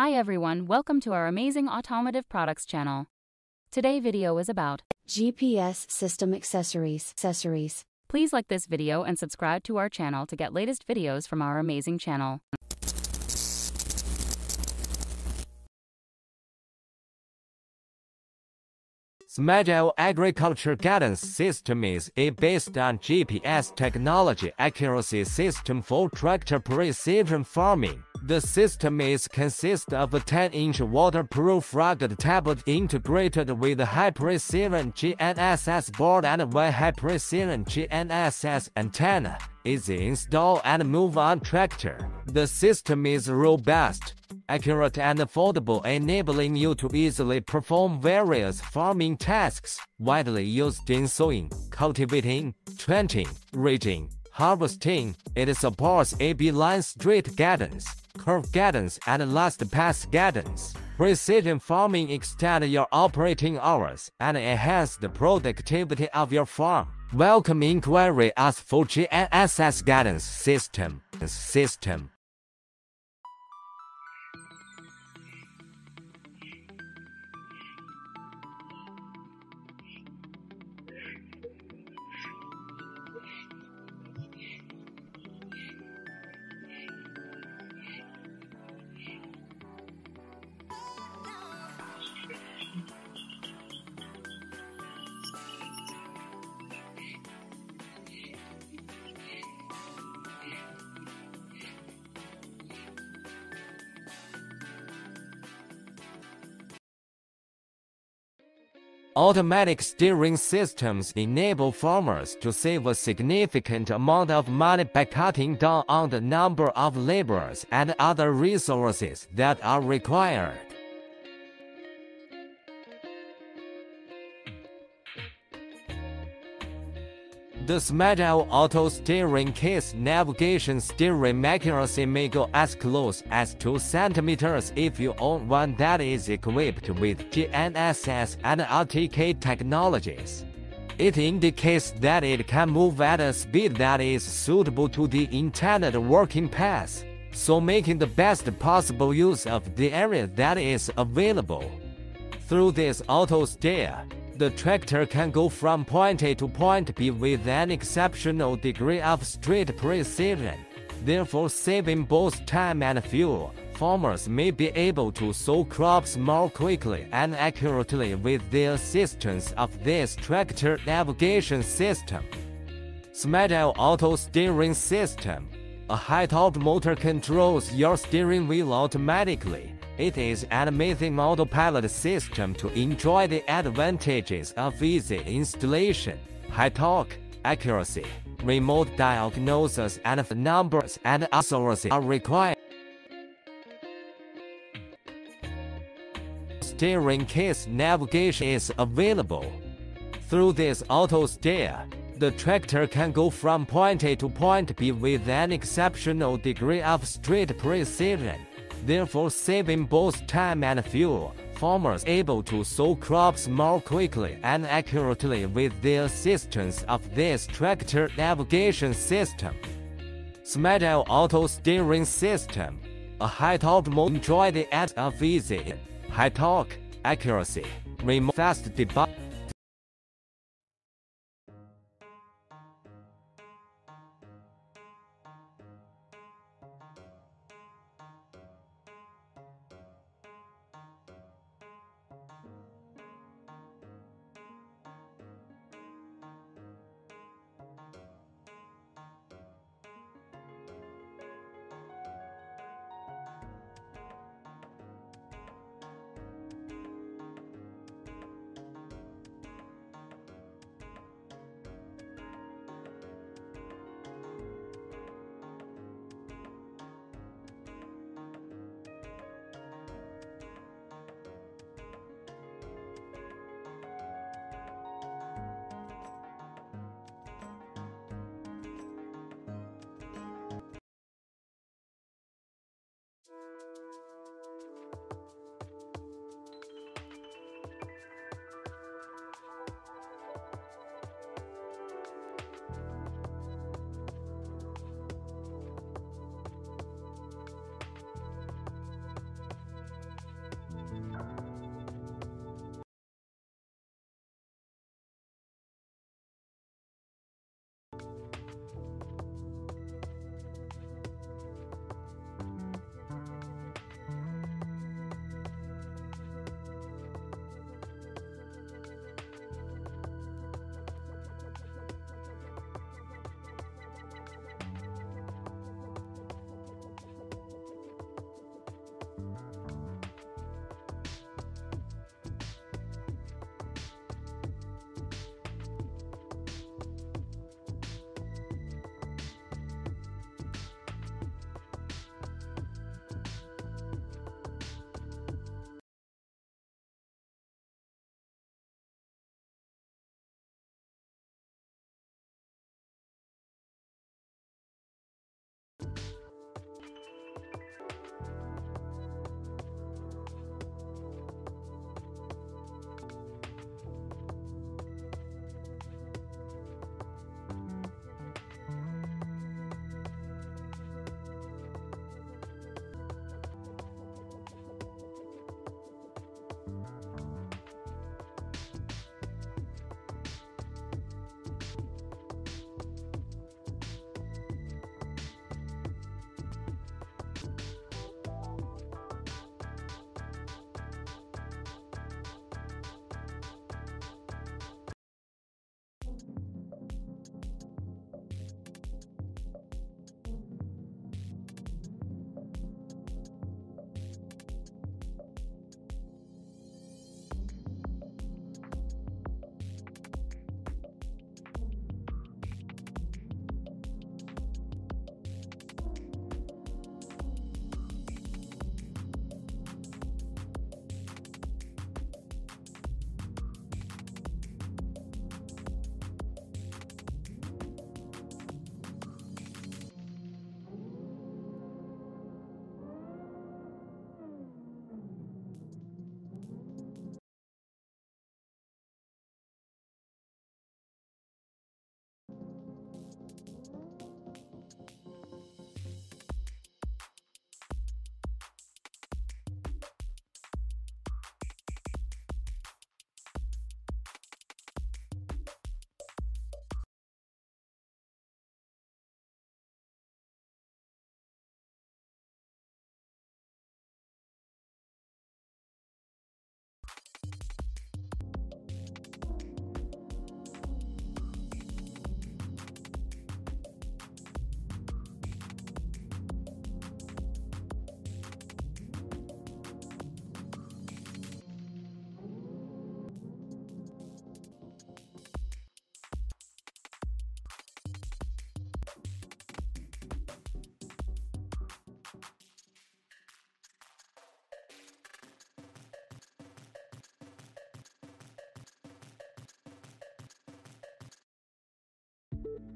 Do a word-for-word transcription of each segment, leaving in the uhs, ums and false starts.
Hi everyone, welcome to our amazing automotive products channel. Today video is about G P S system accessories. accessories. Please like this video and subscribe to our channel to get latest videos from our amazing channel. SMAJAYU agriculture guidance system is a based on G P S technology accuracy system for tractor precision farming. The system is consist of a ten inch waterproof rugged tablet integrated with a high-precision G N S S board and one high-precision G N S S antenna. Easy install and move on tractor. The system is robust, accurate and affordable, enabling you to easily perform various farming tasks, widely used in sowing, cultivating, trenching, reaching, harvesting. It supports A B line straight guidance, curve guidance and last pass guidance. Precision farming extends your operating hours and enhances the productivity of your farm. Welcome inquiry as for G N S S guidance system. system. Automatic steering systems enable farmers to save a significant amount of money by cutting down on the number of laborers and other resources that are required. The SMAJAYU auto steering case navigation steering accuracy may go as close as two centimeters if you own one that is equipped with G N S S and R T K technologies. It indicates that it can move at a speed that is suitable to the intended working path, so making the best possible use of the area that is available. Through this auto steer, the tractor can go from point A to point B with an exceptional degree of straight precision, therefore saving both time and fuel. Farmers may be able to sow crops more quickly and accurately with the assistance of this tractor navigation system. SMAJAYU auto steering system. A high-top motor controls your steering wheel automatically. It is an amazing autopilot system to enjoy the advantages of easy installation, high torque, accuracy, remote diagnosis and numbers and accuracy are required. Steering case navigation is available. Through this auto steer, the tractor can go from point A to point B with an exceptional degree of straight precision, therefore saving both time and fuel. Farmers able to sow crops more quickly and accurately with the assistance of this tractor navigation system. SMAJAYU auto steering system. A high-top motor enjoy the edge of easy, high torque, accuracy, remote fast debug.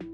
you.